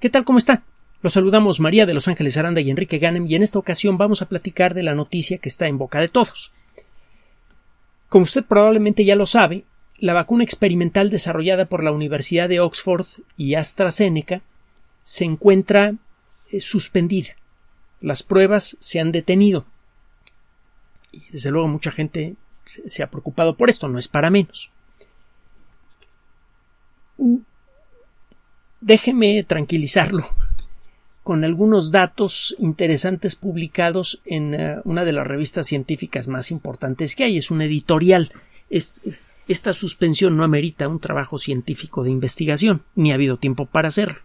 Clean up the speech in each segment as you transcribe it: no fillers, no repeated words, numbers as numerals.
¿Qué tal? ¿Cómo está? Los saludamos María de los Ángeles Aranda y Enrique Ganem, y en esta ocasión vamos a platicar de la noticia que está en boca de todos. Como usted probablemente ya lo sabe, la vacuna experimental desarrollada por la Universidad de Oxford y AstraZeneca se encuentra suspendida. Las pruebas se han detenido. Y desde luego mucha gente se ha preocupado por esto, no es para menos. Déjeme tranquilizarlo con algunos datos interesantes publicados en una de las revistas científicas más importantes que hay. Es un editorial. Esta suspensión no amerita un trabajo científico de investigación, ni ha habido tiempo para hacerlo.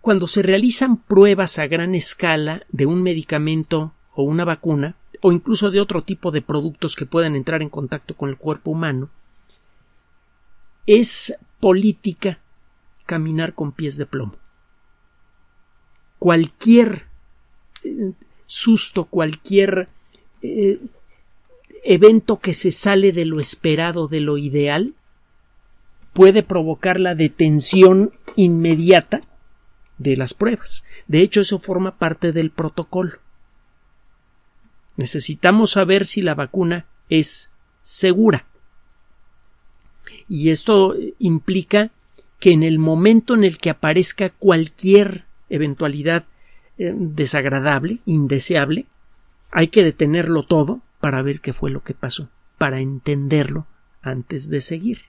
Cuando se realizan pruebas a gran escala de un medicamento o una vacuna, o incluso de otro tipo de productos que puedan entrar en contacto con el cuerpo humano, es política caminar con pies de plomo. Cualquier susto, cualquier evento que se sale de lo esperado, de lo ideal, puede provocar la detención inmediata de las pruebas. De hecho, eso forma parte del protocolo. Necesitamos saber si la vacuna es segura. Y esto implica que en el momento en el que aparezca cualquier eventualidad desagradable, indeseable, hay que detenerlo todo para ver qué fue lo que pasó, para entenderlo antes de seguir.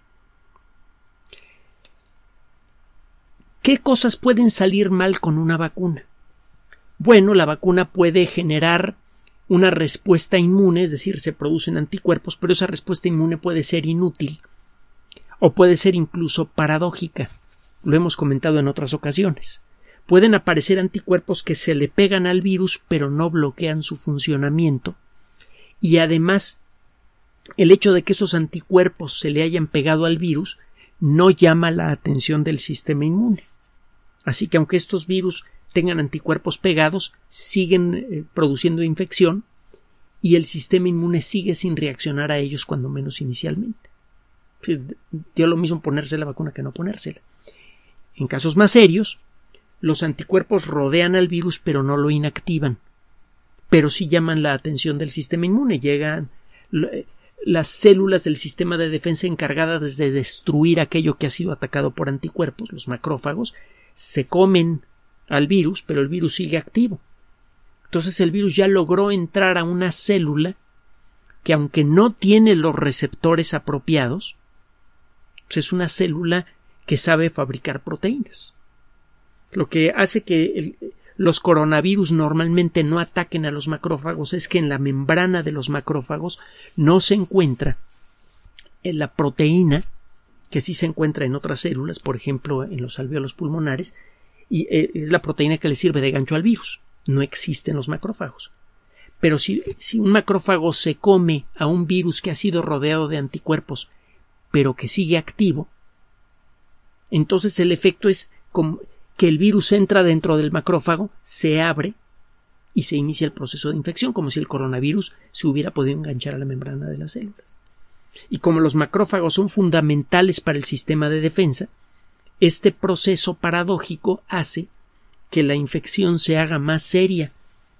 ¿Qué cosas pueden salir mal con una vacuna? Bueno, la vacuna puede generar una respuesta inmune, es decir, se producen anticuerpos, pero esa respuesta inmune puede ser inútil o puede ser incluso paradójica. Lo hemos comentado en otras ocasiones. Pueden aparecer anticuerpos que se le pegan al virus, pero no bloquean su funcionamiento. Y además, el hecho de que esos anticuerpos se le hayan pegado al virus no llama la atención del sistema inmune. Así que aunque estos virus tengan anticuerpos pegados, siguen produciendo infección y el sistema inmune sigue sin reaccionar a ellos, cuando menos inicialmente. Dio lo mismo ponerse la vacuna que no ponérsela. En casos más serios, los anticuerpos rodean al virus pero no lo inactivan, pero sí llaman la atención del sistema inmune. Llegan las células del sistema de defensa encargadas de destruir aquello que ha sido atacado por anticuerpos, los macrófagos, se comen al virus, pero el virus sigue activo. Entonces el virus ya logró entrar a una célula que, aunque no tiene los receptores apropiados, pues es una célula que sabe fabricar proteínas. Lo que hace que los coronavirus normalmente no ataquen a los macrófagos es que en la membrana de los macrófagos no se encuentra en la proteína que sí se encuentra en otras células, por ejemplo en los alvéolos pulmonares, y es la proteína que le sirve de gancho al virus. No existen los macrófagos. Pero si un macrófago se come a un virus que ha sido rodeado de anticuerpos, pero que sigue activo, entonces el efecto es como que el virus entra dentro del macrófago, se abre y se inicia el proceso de infección, como si el coronavirus se hubiera podido enganchar a la membrana de las células. Y como los macrófagos son fundamentales para el sistema de defensa, este proceso paradójico hace que la infección se haga más seria,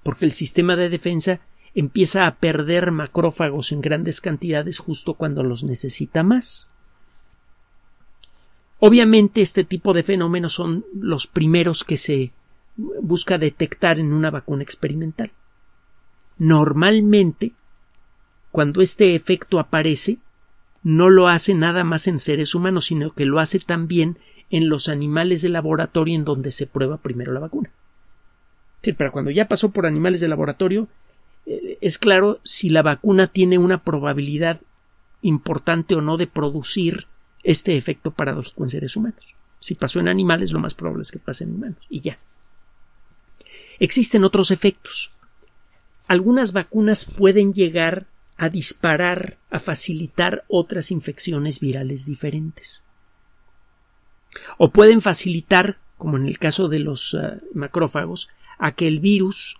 porque el sistema de defensa empieza a perder macrófagos en grandes cantidades justo cuando los necesita más. Obviamente, este tipo de fenómenos son los primeros que se busca detectar en una vacuna experimental. Normalmente, cuando este efecto aparece, no lo hace nada más en seres humanos, sino que lo hace también en los animales de laboratorio en donde se prueba primero la vacuna. Pero cuando ya pasó por animales de laboratorio, es claro si la vacuna tiene una probabilidad importante o no de producir este efecto paradójico en seres humanos. Si pasó en animales, lo más probable es que pase en humanos, y ya. Existen otros efectos. Algunas vacunas pueden llegar a disparar, a facilitar otras infecciones virales diferentes. O pueden facilitar, como en el caso de los macrófagos, a que el virus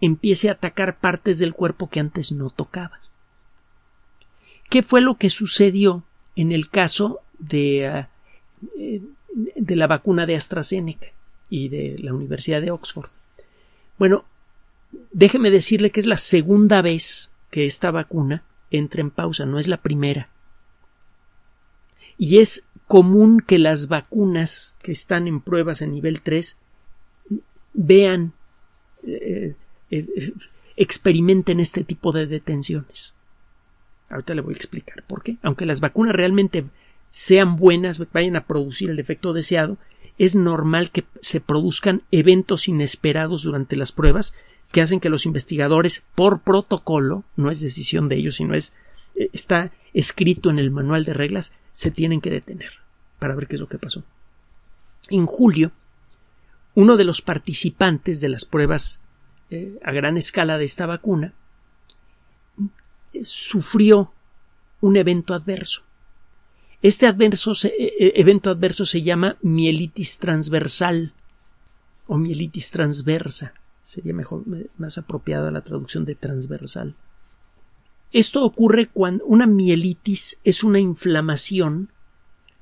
empiece a atacar partes del cuerpo que antes no tocaba. ¿Qué fue lo que sucedió en el caso de, de la vacuna de AstraZeneca y de la Universidad de Oxford. Bueno, déjeme decirle que es la segunda vez que esta vacuna entra en pausa, no es la primera. Y es común que las vacunas que están en pruebas a nivel 3 vean, experimenten este tipo de detenciones. Ahorita le voy a explicar por qué. Aunque las vacunas realmente sean buenas, vayan a producir el efecto deseado, es normal que se produzcan eventos inesperados durante las pruebas que hacen que los investigadores, por protocolo, no es decisión de ellos, sino está escrito en el manual de reglas, se tienen que detener para ver qué es lo que pasó. En julio, uno de los participantes de las pruebas a gran escala de esta vacuna sufrió un evento adverso. Este evento adverso se llama mielitis transversal o mielitis transversa. Sería mejor, más apropiada la traducción de transversal. Esto ocurre cuando una mielitis es una inflamación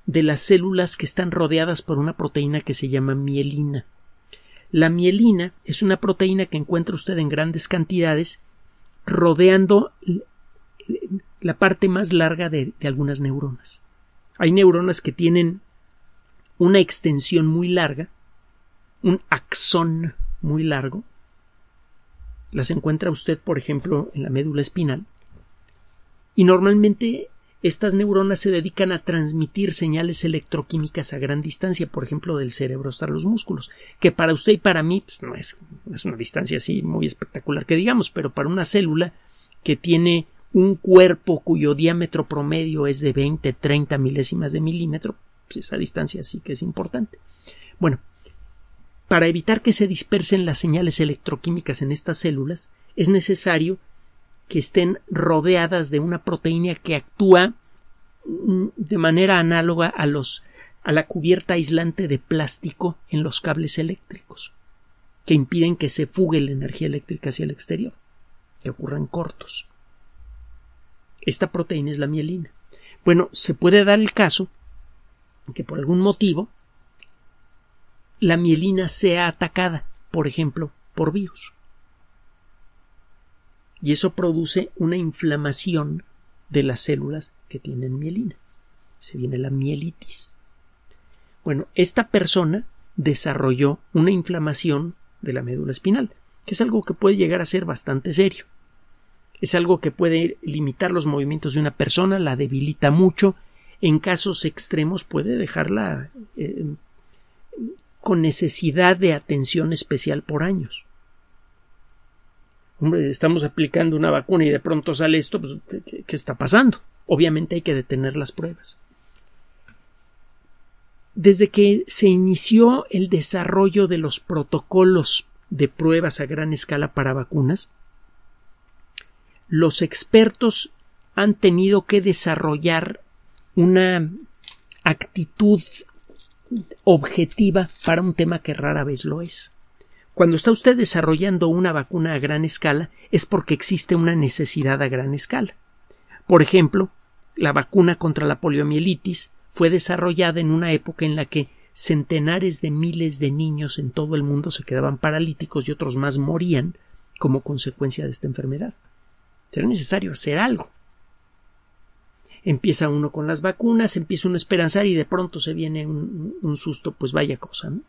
de las células que están rodeadas por una proteína que se llama mielina. La mielina es una proteína que encuentra usted en grandes cantidades rodeando la parte más larga de algunas neuronas. Hay neuronas que tienen una extensión muy larga, un axón muy largo. Las encuentra usted, por ejemplo, en la médula espinal. Y normalmente estas neuronas se dedican a transmitir señales electroquímicas a gran distancia, por ejemplo, del cerebro hasta los músculos, que para usted y para mí pues, no es una distancia así muy espectacular que digamos, pero para una célula que tiene un cuerpo cuyo diámetro promedio es de 20-30 milésimas de milímetro, pues esa distancia sí que es importante. Bueno, para evitar que se dispersen las señales electroquímicas en estas células, es necesario que estén rodeadas de una proteína que actúa de manera análoga a la cubierta aislante de plástico en los cables eléctricos, que impiden que se fugue la energía eléctrica hacia el exterior, que ocurran cortos. Esta proteína es la mielina. Bueno, se puede dar el caso que por algún motivo la mielina sea atacada, por ejemplo, por virus. Y eso produce una inflamación de las células que tienen mielina. Se viene la mielitis. Bueno, esta persona desarrolló una inflamación de la médula espinal, que es algo que puede llegar a ser bastante serio. Es algo que puede limitar los movimientos de una persona, la debilita mucho. En casos extremos puede dejarla con necesidad de atención especial por años. Hombre, estamos aplicando una vacuna y de pronto sale esto, pues, ¿qué está pasando? Obviamente hay que detener las pruebas. Desde que se inició el desarrollo de los protocolos de pruebas a gran escala para vacunas, los expertos han tenido que desarrollar una actitud objetiva para un tema que rara vez lo es. Cuando está usted desarrollando una vacuna a gran escala es porque existe una necesidad a gran escala. Por ejemplo, la vacuna contra la poliomielitis fue desarrollada en una época en la que centenares de miles de niños en todo el mundo se quedaban paralíticos y otros más morían como consecuencia de esta enfermedad. Era necesario hacer algo. Empieza uno con las vacunas, empieza uno a esperanzar y de pronto se viene un susto, pues vaya cosa, ¿no?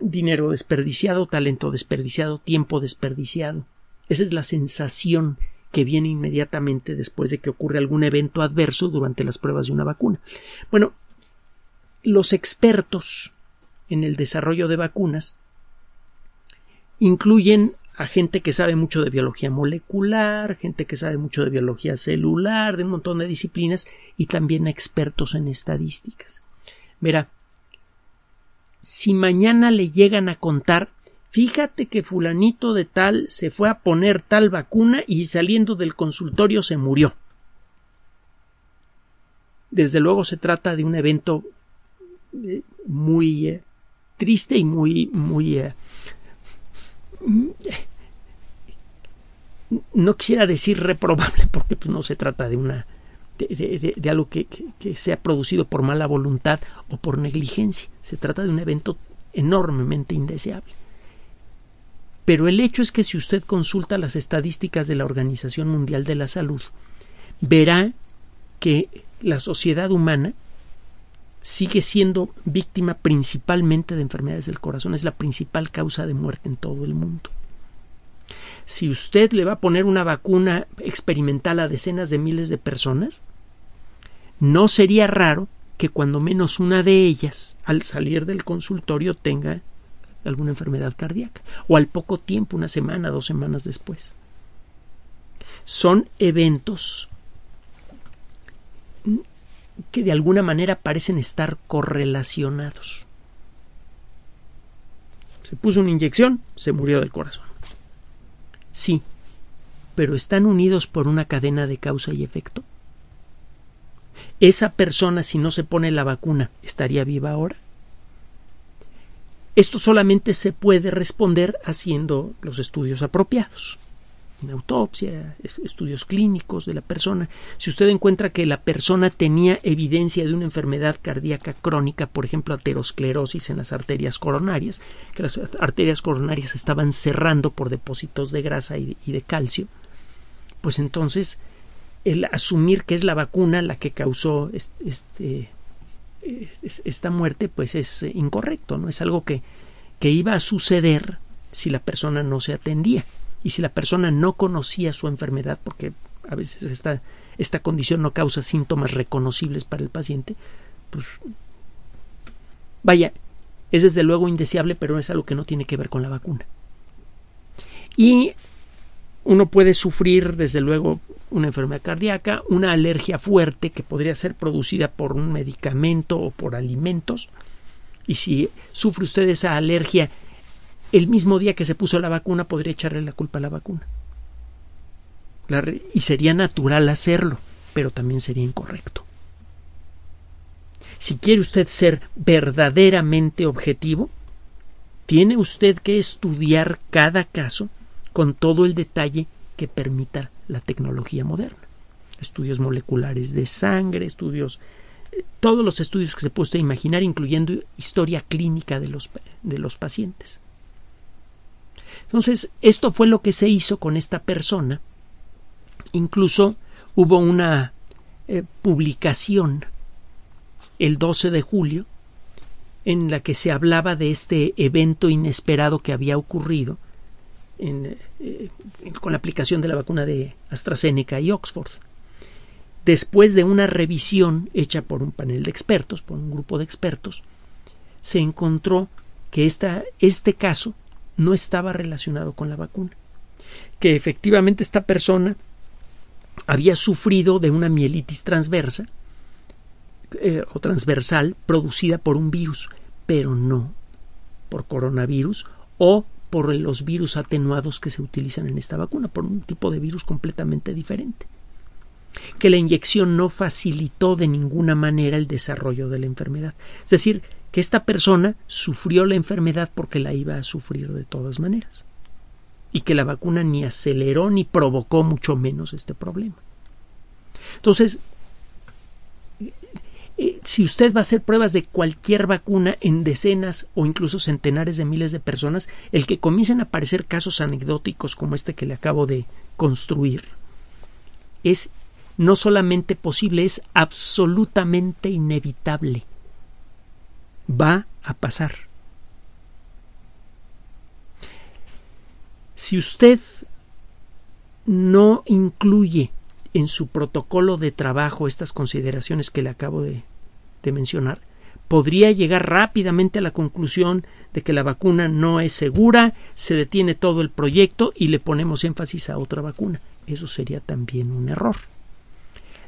Dinero desperdiciado, talento desperdiciado, tiempo desperdiciado. Esa es la sensación que viene inmediatamente después de que ocurre algún evento adverso durante las pruebas de una vacuna. Bueno, los expertos en el desarrollo de vacunas incluyen a gente que sabe mucho de biología molecular, gente que sabe mucho de biología celular, de un montón de disciplinas y también a expertos en estadísticas. Verá, si mañana le llegan a contar, fíjate que fulanito de tal se fue a poner tal vacuna y saliendo del consultorio se murió. Desde luego se trata de un evento muy triste y muy no quisiera decir reprobable porque pues, no se trata de una de algo que sea producido por mala voluntad o por negligencia. Se trata de un evento enormemente indeseable. Pero el hecho es que si usted consulta las estadísticas de la Organización Mundial de la Salud, verá que la sociedad humana sigue siendo víctima principalmente de enfermedades del corazón. Es la principal causa de muerte en todo el mundo. Si usted le va a poner una vacuna experimental a decenas de miles de personas, no sería raro que cuando menos una de ellas, al salir del consultorio, tenga alguna enfermedad cardíaca, o al poco tiempo, una semana, 2 semanas después. Son eventos que de alguna manera parecen estar correlacionados. Se puso una inyección, se murió del corazón. Sí, pero ¿están unidos por una cadena de causa y efecto? ¿Esa persona, si no se pone la vacuna, estaría viva ahora? Esto solamente se puede responder haciendo los estudios apropiados. Una autopsia, estudios clínicos de la persona. Si usted encuentra que la persona tenía evidencia de una enfermedad cardíaca crónica, por ejemplo, aterosclerosis en las arterias coronarias, que las arterias coronarias estaban cerrando por depósitos de grasa y de calcio, pues entonces el asumir que es la vacuna la que causó esta muerte, pues es incorrecto, ¿no? Es algo que iba a suceder si la persona no se atendía. Y si la persona no conocía su enfermedad, porque a veces esta condición no causa síntomas reconocibles para el paciente, pues vaya, es desde luego indeseable, pero es algo que no tiene que ver con la vacuna. Y uno puede sufrir desde luego una enfermedad cardíaca, una alergia fuerte que podría ser producida por un medicamento o por alimentos. Y si sufre usted esa alergia, el mismo día que se puso la vacuna podría echarle la culpa a la vacuna. Y sería natural hacerlo, pero también sería incorrecto. Si quiere usted ser verdaderamente objetivo, tiene usted que estudiar cada caso con todo el detalle que permita la tecnología moderna. Estudios moleculares de sangre, todos los estudios que se puede usted imaginar, incluyendo historia clínica de los pacientes. Entonces, esto fue lo que se hizo con esta persona. Incluso hubo una publicación el 12 de julio en la que se hablaba de este evento inesperado que había ocurrido con la aplicación de la vacuna de AstraZeneca y Oxford. Después de una revisión hecha por un panel de expertos, por un grupo de expertos, se encontró que este caso no estaba relacionado con la vacuna, que efectivamente esta persona había sufrido de una mielitis transversa o transversal producida por un virus, pero no por coronavirus o por los virus atenuados que se utilizan en esta vacuna, por un tipo de virus completamente diferente, que la inyección no facilitó de ninguna manera el desarrollo de la enfermedad. Es decir, que esta persona sufrió la enfermedad porque la iba a sufrir de todas maneras, y que la vacuna ni aceleró ni provocó mucho menos este problema. Entonces, si usted va a hacer pruebas de cualquier vacuna en decenas o incluso centenares de miles de personas, el que comiencen a aparecer casos anecdóticos como este que le acabo de construir es no solamente posible, es absolutamente inevitable. Va a pasar. Si usted no incluye en su protocolo de trabajo estas consideraciones que le acabo de mencionar, podría llegar rápidamente a la conclusión de que la vacuna no es segura, se detiene todo el proyecto y le ponemos énfasis a otra vacuna. Eso sería también un error.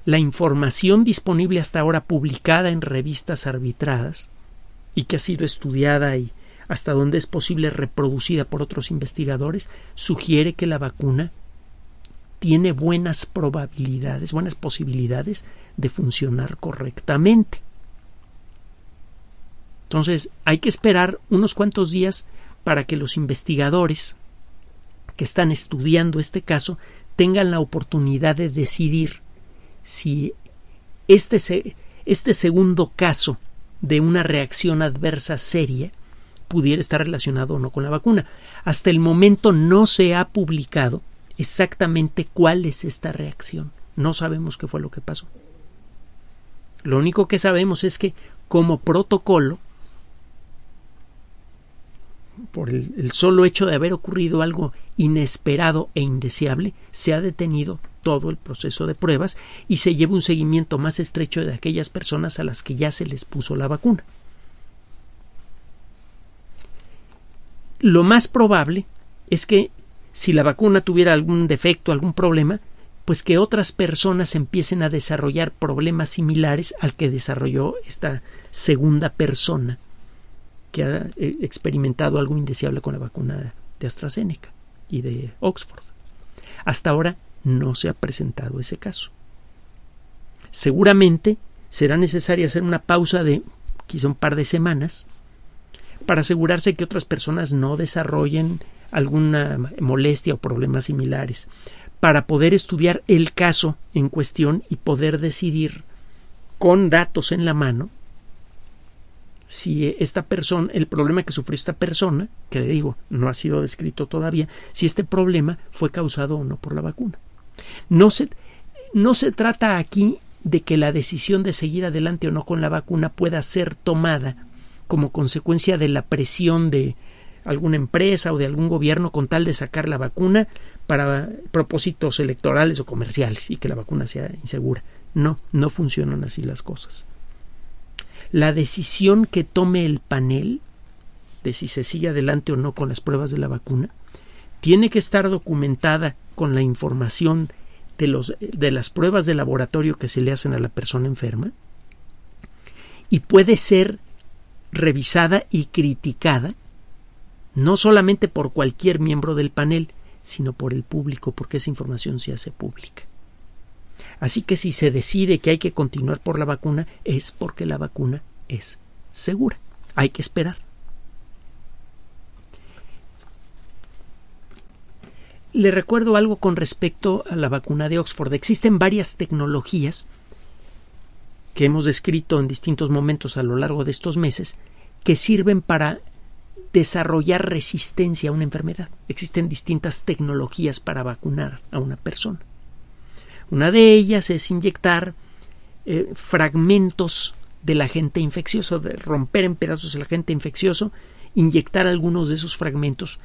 La información disponible hasta ahora publicada en revistas arbitradas y que ha sido estudiada y hasta donde es posible reproducida por otros investigadores, sugiere que la vacuna tiene buenas probabilidades, buenas posibilidades de funcionar correctamente. Entonces, hay que esperar unos cuantos días para que los investigadores que están estudiando este caso tengan la oportunidad de decidir si Este segundo caso de una reacción adversa seria pudiera estar relacionado o no con la vacuna. Hasta el momento no se ha publicado exactamente cuál es esta reacción. No sabemos qué fue lo que pasó. Lo único que sabemos es que como protocolo, por el solo hecho de haber ocurrido algo inesperado e indeseable, se ha detenido todo el proceso de pruebas y se lleva un seguimiento más estrecho de aquellas personas a las que ya se les puso la vacuna. Lo más probable es que si la vacuna tuviera algún defecto, algún problema, pues que otras personas empiecen a desarrollar problemas similares al que desarrolló esta segunda persona que ha experimentado algo indeseable con la vacuna de AstraZeneca y de Oxford. Hasta ahora no se ha presentado ese caso. Seguramente será necesaria hacer una pausa de quizá un par de semanas para asegurarse que otras personas no desarrollen alguna molestia o problemas similares, para poder estudiar el caso en cuestión y poder decidir con datos en la mano si esta persona, el problema que sufrió esta persona, que le digo, no ha sido descrito todavía, si este problema fue causado o no por la vacuna. No se trata aquí de que la decisión de seguir adelante o no con la vacuna pueda ser tomada como consecuencia de la presión de alguna empresa o de algún gobierno con tal de sacar la vacuna para propósitos electorales o comerciales y que la vacuna sea insegura. No, no funcionan así las cosas. La decisión que tome el panel de si se sigue adelante o no con las pruebas de la vacuna tiene que estar documentada con la información de las pruebas de laboratorio que se le hacen a la persona enferma y puede ser revisada y criticada no solamente por cualquier miembro del panel, sino por el público, porque esa información se hace pública. Así que si se decide que hay que continuar por la vacuna, es porque la vacuna es segura. Hay que esperar. Le recuerdo algo con respecto a la vacuna de Oxford. Existen varias tecnologías que hemos descrito en distintos momentos a lo largo de estos meses que sirven para desarrollar resistencia a una enfermedad. Existen distintas tecnologías para vacunar a una persona. Una de ellas es inyectar fragmentos del agente infeccioso, de romper en pedazos el agente infeccioso, inyectar algunos de esos fragmentos.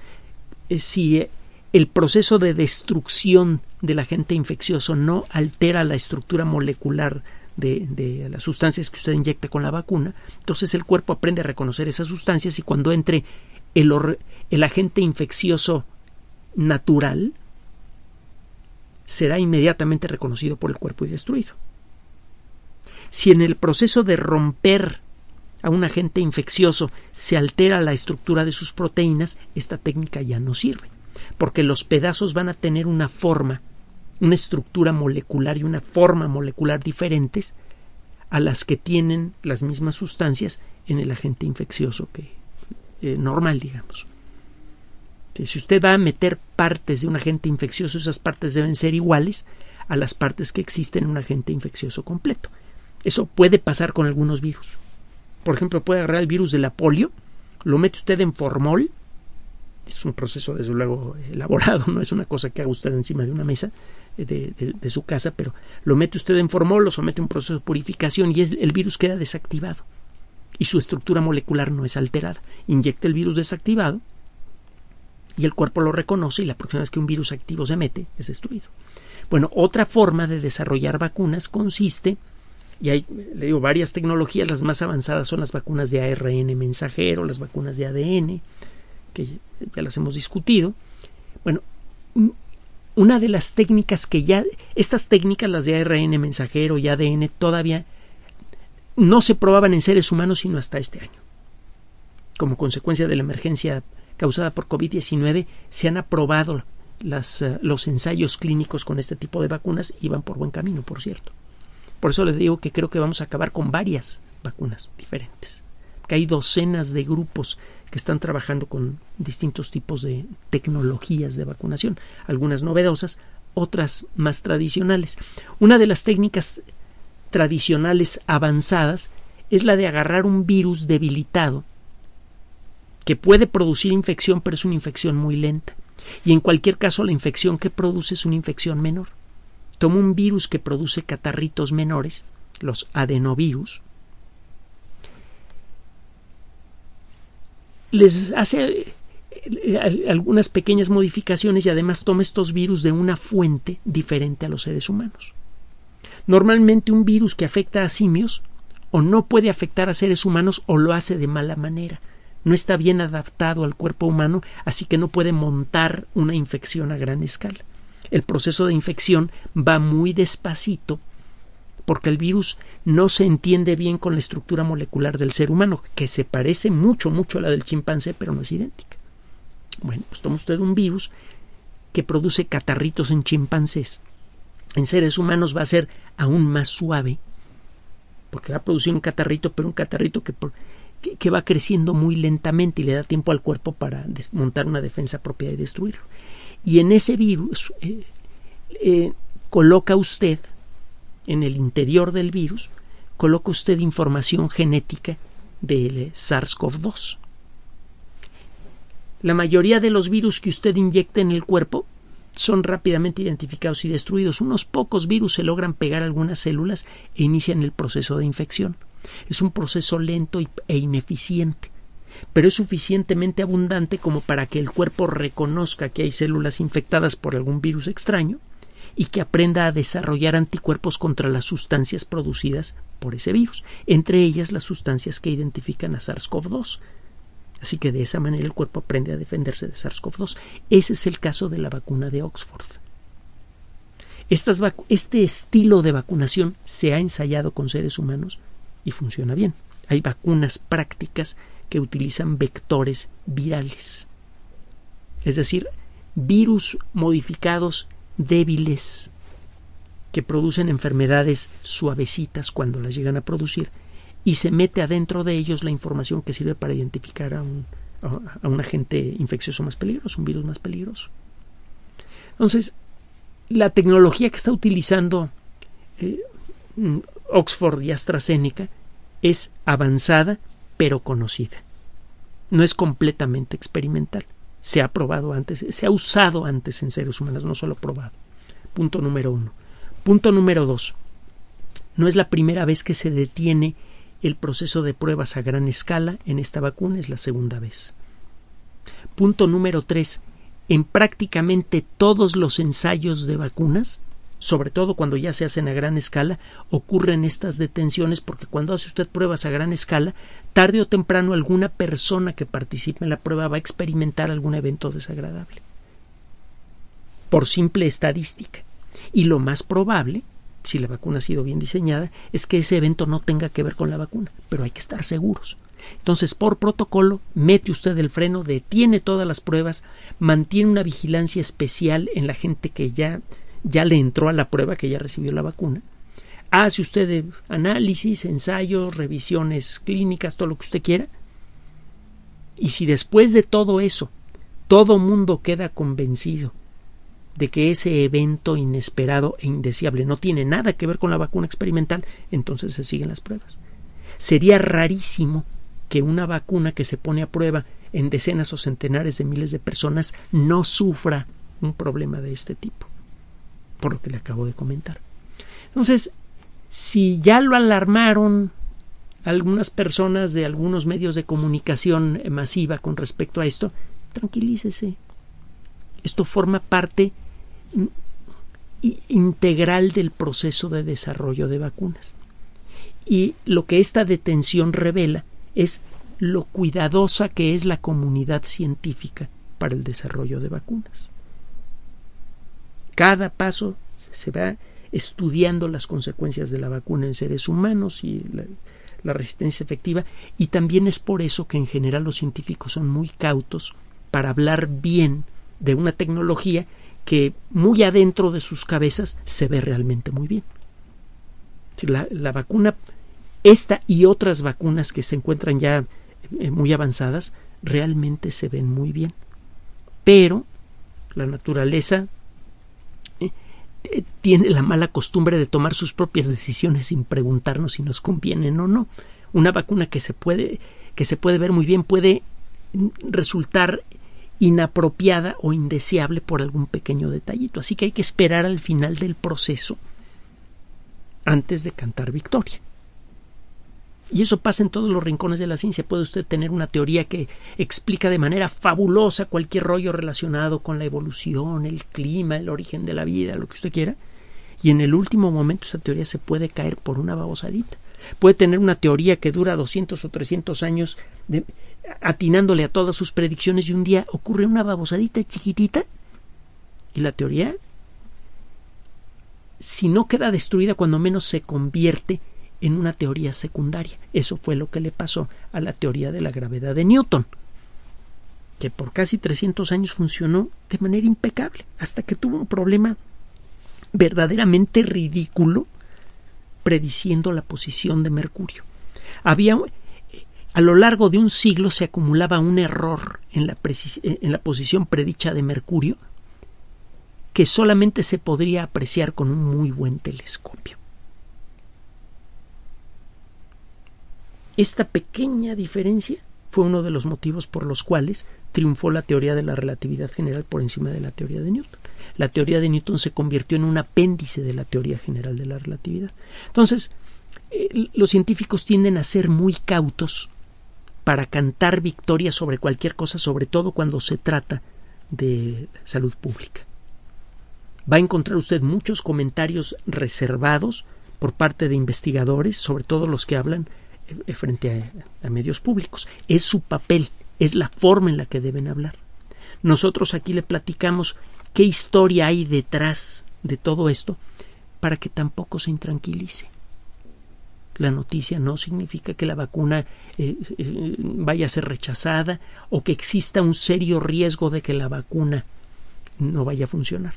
Si el proceso de destrucción del agente infeccioso no altera la estructura molecular de las sustancias que usted inyecta con la vacuna, entonces el cuerpo aprende a reconocer esas sustancias y cuando entre el agente infeccioso natural, será inmediatamente reconocido por el cuerpo y destruido. Si en el proceso de romper a un agente infeccioso se altera la estructura de sus proteínas, esta técnica ya no sirve, porque los pedazos van a tener una forma, una estructura molecular y una forma molecular diferentes a las que tienen las mismas sustancias en el agente infeccioso que normal, digamos. Si usted va a meter partes de un agente infeccioso, esas partes deben ser iguales a las partes que existen en un agente infeccioso completo. Eso puede pasar con algunos virus. Por ejemplo, puede agarrar el virus de la polio, lo mete usted en formol, es un proceso desde luego elaborado, no es una cosa que haga usted encima de una mesa de su casa, pero lo mete usted en formol, lo somete a un proceso de purificación y el virus queda desactivado y su estructura molecular no es alterada. Inyecta el virus desactivado y el cuerpo lo reconoce y la próxima vez que un virus activo se mete, es destruido. Bueno, otra forma de desarrollar vacunas consiste, y hay, le digo, varias tecnologías, las más avanzadas son las vacunas de ARN mensajero, las vacunas de ADN, que ya las hemos discutido. Bueno, una de las técnicas que ya, estas técnicas, las de ARN mensajero y ADN, todavía no se probaban en seres humanos sino hasta este año. Como consecuencia de la emergencia causada por COVID-19, se han aprobado los ensayos clínicos con este tipo de vacunas y van por buen camino, por cierto. Por eso les digo que creo que vamos a acabar con varias vacunas diferentes, que hay docenas de grupos que están trabajando con distintos tipos de tecnologías de vacunación, algunas novedosas, otras más tradicionales. Una de las técnicas tradicionales avanzadas es la de agarrar un virus debilitado que puede producir infección, pero es una infección muy lenta. Y en cualquier caso la infección que produce es una infección menor. Toma un virus que produce catarritos menores, los adenovirus, les hace algunas pequeñas modificaciones y además toma estos virus de una fuente diferente a los seres humanos. Normalmente un virus que afecta a simios o no puede afectar a seres humanos o lo hace de mala manera. No está bien adaptado al cuerpo humano, así que no puede montar una infección a gran escala. El proceso de infección va muy despacito porque el virus no se entiende bien con la estructura molecular del ser humano, que se parece mucho, mucho a la del chimpancé, pero no es idéntica. Bueno, pues toma usted un virus que produce catarritos en chimpancés. En seres humanos va a ser aún más suave, porque va a producir un catarrito, pero un catarrito que va creciendo muy lentamente y le da tiempo al cuerpo para montar una defensa propia y destruirlo. Y en ese virus coloca usted, en el interior del virus, coloca usted información genética del SARS-CoV-2. La mayoría de los virus que usted inyecta en el cuerpo son rápidamente identificados y destruidos. Unos pocos virus se logran pegar a algunas células e inician el proceso de infección. Es un proceso lento e ineficiente, pero es suficientemente abundante como para que el cuerpo reconozca que hay células infectadas por algún virus extraño y que aprenda a desarrollar anticuerpos contra las sustancias producidas por ese virus, entre ellas las sustancias que identifican a SARS-CoV-2. Así que de esa manera el cuerpo aprende a defenderse de SARS-CoV-2. Ese es el caso de la vacuna de Oxford. Este estilo de vacunación se ha ensayado con seres humanos y funciona bien. Hay vacunas prácticas que utilizan vectores virales, es decir, virus modificados débiles que producen enfermedades suavecitas cuando las llegan a producir, y se mete adentro de ellos la información que sirve para identificar a un agente infeccioso más peligroso, un virus más peligroso. Entonces, la tecnología que está utilizando Oxford y AstraZeneca es avanzada pero conocida. No es completamente experimental. Se ha probado antes, se ha usado antes en seres humanos, no solo probado. Punto número 1. Punto número 2. No es la primera vez que se detiene el proceso de pruebas a gran escala en esta vacuna, es la segunda vez. Punto número 3. En prácticamente todos los ensayos de vacunas, sobre todo cuando ya se hacen a gran escala, ocurren estas detenciones, porque cuando hace usted pruebas a gran escala, tarde o temprano alguna persona que participe en la prueba va a experimentar algún evento desagradable, por simple estadística. Y lo más probable, si la vacuna ha sido bien diseñada, es que ese evento no tenga que ver con la vacuna, pero hay que estar seguros. Entonces, por protocolo, mete usted el freno, detiene todas las pruebas, mantiene una vigilancia especial en la gente que ya le entró a la prueba, que ya recibió la vacuna. Hace usted análisis, ensayos, revisiones clínicas, todo lo que usted quiera. Y si después de todo eso, todo mundo queda convencido de que ese evento inesperado e indeseable no tiene nada que ver con la vacuna experimental, entonces se siguen las pruebas. Sería rarísimo que una vacuna que se pone a prueba en decenas o centenares de miles de personas no sufra un problema de este tipo, por lo que le acabo de comentar. Entonces, si ya lo alarmaron algunas personas de algunos medios de comunicación masiva con respecto a esto, tranquilícese. Esto forma parte integral del proceso de desarrollo de vacunas. Y lo que esta detención revela es lo cuidadosa que es la comunidad científica para el desarrollo de vacunas. Cada paso se va estudiando las consecuencias de la vacuna en seres humanos y la resistencia efectiva, y también es por eso que en general los científicos son muy cautos para hablar bien de una tecnología que muy adentro de sus cabezas se ve realmente muy bien. La vacuna, esta y otras vacunas que se encuentran ya muy avanzadas, realmente se ven muy bien, pero la naturaleza tiene la mala costumbre de tomar sus propias decisiones sin preguntarnos si nos convienen o no. Una vacuna que se puede ver muy bien puede resultar inapropiada o indeseable por algún pequeño detallito. Así que hay que esperar al final del proceso antes de cantar victoria. Y eso pasa en todos los rincones de la ciencia. Puede usted tener una teoría que explica de manera fabulosa cualquier rollo relacionado con la evolución, el clima, el origen de la vida, lo que usted quiera. Y en el último momento esa teoría se puede caer por una babosadita. Puede tener una teoría que dura 200 o 300 años atinándole a todas sus predicciones y un día ocurre una babosadita chiquitita y la teoría, si no queda destruida, cuando menos se convierte en una teoría secundaria. Eso fue lo que le pasó a la teoría de la gravedad de Newton, que por casi 300 años funcionó de manera impecable, hasta que tuvo un problema verdaderamente ridículo prediciendo la posición de Mercurio. A lo largo de un siglo se acumulaba un error en la posición predicha de Mercurio que solamente se podría apreciar con un muy buen telescopio. Esta pequeña diferencia fue uno de los motivos por los cuales triunfó la teoría de la relatividad general por encima de la teoría de Newton. La teoría de Newton se convirtió en un apéndice de la teoría general de la relatividad. Entonces, los científicos tienden a ser muy cautos para cantar victoria sobre cualquier cosa, sobre todo cuando se trata de salud pública. Va a encontrar usted muchos comentarios reservados por parte de investigadores, sobre todo los que hablan frente a medios públicos. Es su papel, es la forma en la que deben hablar. Nosotros aquí le platicamos qué historia hay detrás de todo esto para que tampoco se intranquilice. La noticia no significa que la vacuna vaya a ser rechazada o que exista un serio riesgo de que la vacuna no vaya a funcionar.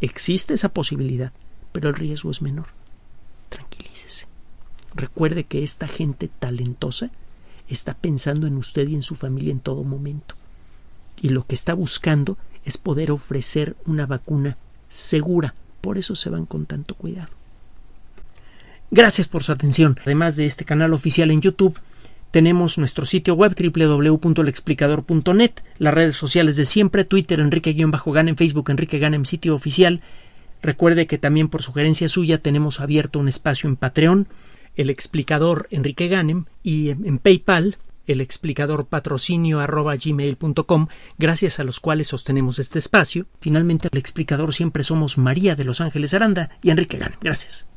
Existe esa posibilidad, pero el riesgo es menor. Tranquilícese. Recuerde que esta gente talentosa está pensando en usted y en su familia en todo momento. Y lo que está buscando es poder ofrecer una vacuna segura. Por eso se van con tanto cuidado. Gracias por su atención. Además de este canal oficial en YouTube, tenemos nuestro sitio web www.elexplicador.net, las redes sociales de siempre, Twitter Enrique-Ganem, Facebook Enrique Ganem, sitio oficial. Recuerde que también por sugerencia suya tenemos abierto un espacio en Patreon, El Explicador Enrique Ganem, y en PayPal, elexplicadorpatrocinio@gmail.com, gracias a los cuales sostenemos este espacio. Finalmente, El Explicador siempre somos María de los Ángeles Aranda y Enrique Ganem. Gracias.